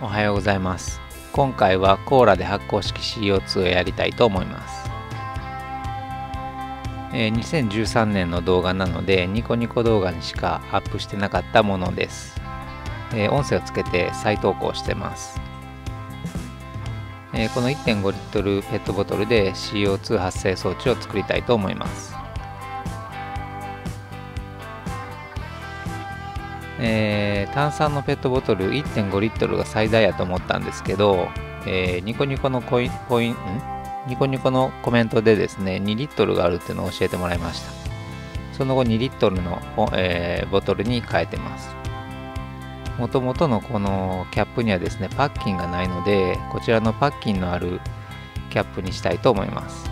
おはようございます。今回はコーラで発酵式 CO2 をやりたいと思います。2013年の動画なのでニコニコ動画にしかアップしてなかったものです。音声をつけて再投稿してます。この 1.5 リットルペットボトルで CO2 発生装置を作りたいと思います。炭酸のペットボトル 1.5 リットルが最大やと思ったんですけど、ニコニコのコメントでですね2リットルがあるっていうのを教えてもらいました。その後2リットルの、ボトルに変えてます。もともとのこのキャップにはですねパッキンがないので、こちらのパッキンのあるキャップにしたいと思います。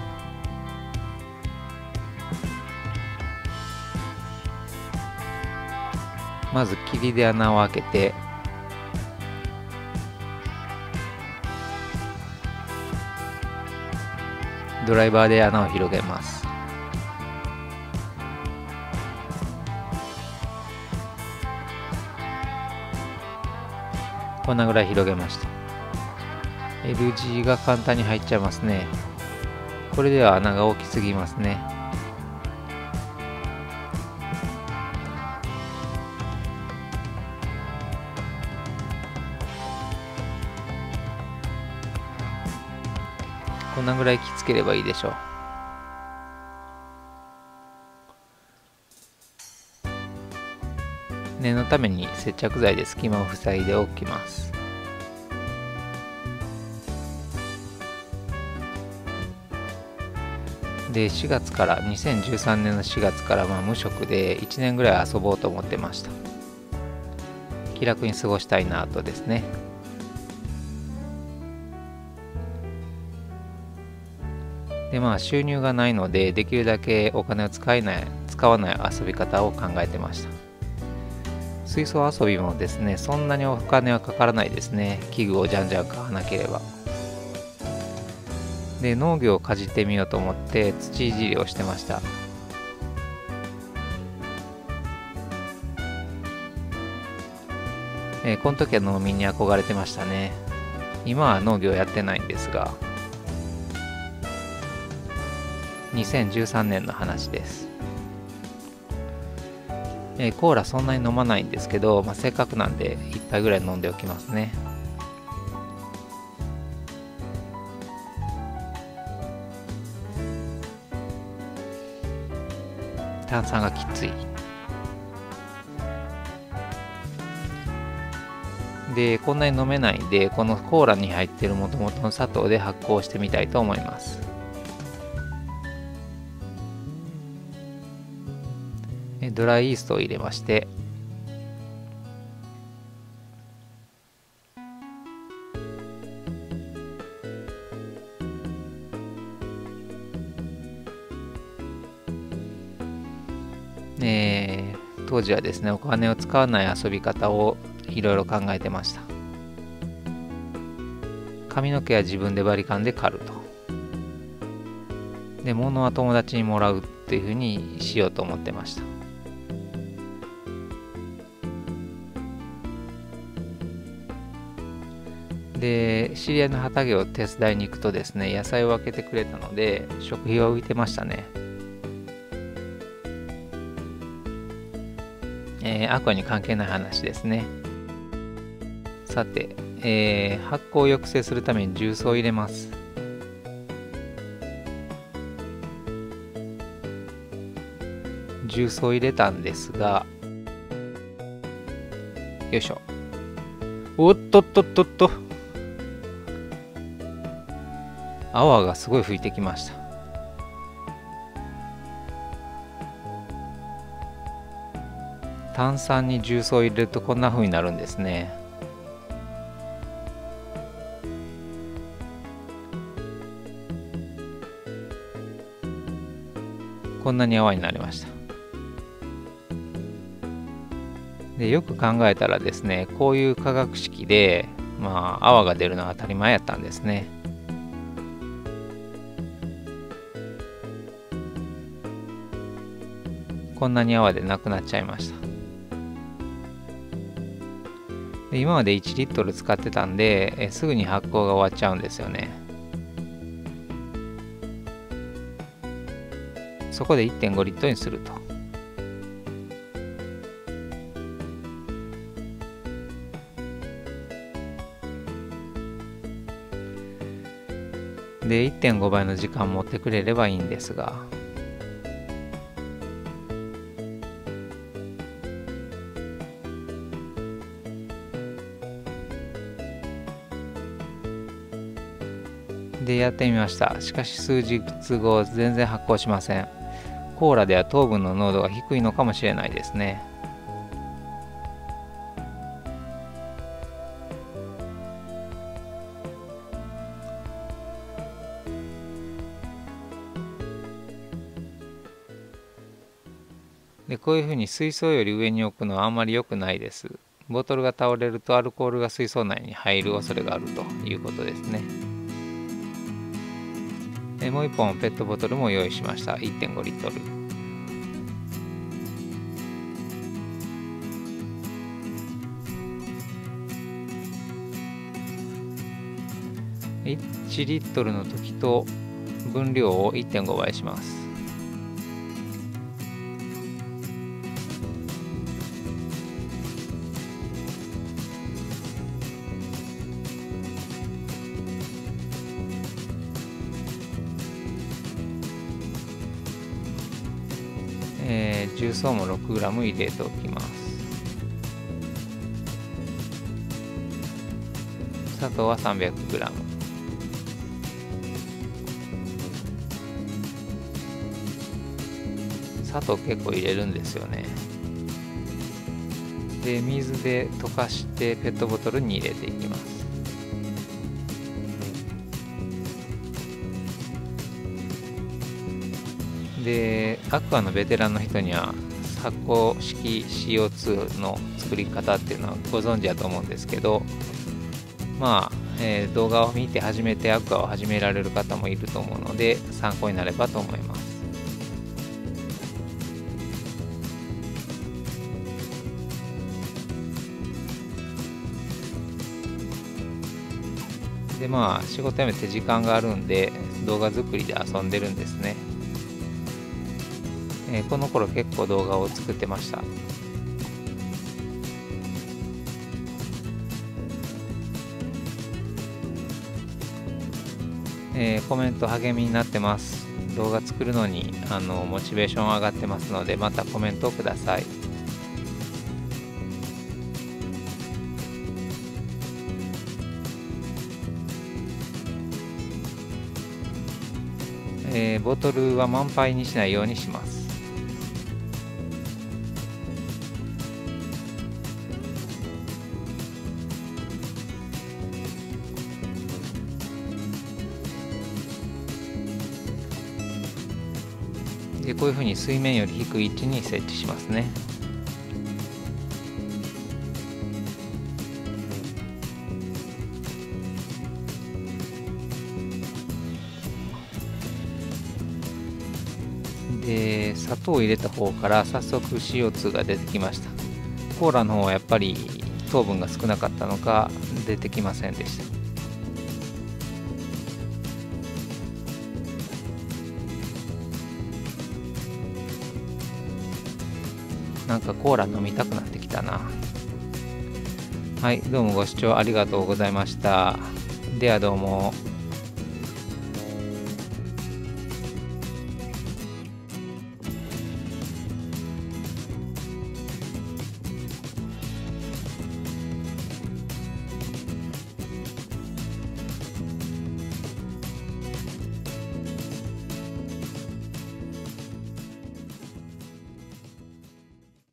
まず霧で穴を開けて、ドライバーで穴を広げます。こんなぐらい広げました。L字が簡単に入っちゃいますね。これでは穴が大きすぎますね。こんなぐらいきつければいいでしょう。念のために接着剤で隙間を塞いでおきます。で2013年の4月から無職で1年ぐらい遊ぼうと思ってました。気楽に過ごしたいなとですね。で収入がないのでできるだけお金を使わない遊び方を考えてました。水槽遊びもですねそんなにお金はかからないですね。器具をじゃんじゃん買わなければ。で農業をかじってみようと思って土いじりをしてました。この時は農民に憧れてましたね。今は農業やってないんですが、2013年の話です。コーラそんなに飲まないんですけど、せっかくなんで1杯ぐらい飲んでおきますね。炭酸がきつい。でこんなに飲めないんで、このコーラに入ってるもともとの砂糖で発酵してみたいと思います。ドライイーストを入れまして、当時はですねお金を使わない遊び方をいろいろ考えてました。髪の毛は自分でバリカンで刈ると。で物は友達にもらうっていうふうにしようと思ってました。で知り合いの畑を手伝いに行くとですね野菜を分けてくれたので食費は浮いてましたね。アクアに関係ない話ですね。さて、発酵を抑制するために重曹を入れます。重曹を入れたんですが、よいしょ、おっとっとっとっと、泡がすごい吹いてきました。炭酸に重曹を入れるとこんな風になるんですね。こんなに泡になりました。でよく考えたらですねこういう化学式で泡が出るのは当たり前やったんですね。こんなに泡でなくなっちゃいました。で今まで1リットル使ってたんで、すぐに発酵が終わっちゃうんですよね。そこで 1.5 リットルにすると。で 1.5 倍の時間持ってくれればいいんですが。でやってみました。しかし数日後全然発酵しません。コーラでは糖分の濃度が低いのかもしれないですね。でこういうふうに水槽より上に置くのはあんまり良くないです。ボトルが倒れるとアルコールが水槽内に入る恐れがあるということですね。もう1本ペットボトルも用意しました。 1.5 リットル1リットルの時と分量を 1.5 倍します。重曹も 6g 入れておきます。砂糖は 300g。 砂糖結構入れるんですよね。で水で溶かしてペットボトルに入れていきます。でアクアのベテランの人には発酵式 CO2 の作り方っていうのはご存知だと思うんですけど、まあ、動画を見て初めてアクアを始められる方もいると思うので参考になればと思います。でまあ仕事辞めて時間があるんで動画作りで遊んでるんですね。この頃結構動画を作ってました。コメント励みになってます。動画作るのにモチベーション上がってますので、またコメントをください。ボトルは満杯にしないようにします。でこういうふうに水面より低い位置に設置しますね。で砂糖を入れた方から早速 CO2 が出てきました。コーラの方はやっぱり糖分が少なかったのか出てきませんでした。なんかコーラ飲みたくなってきたな。はい、どうもご視聴ありがとうございました。ではどうも。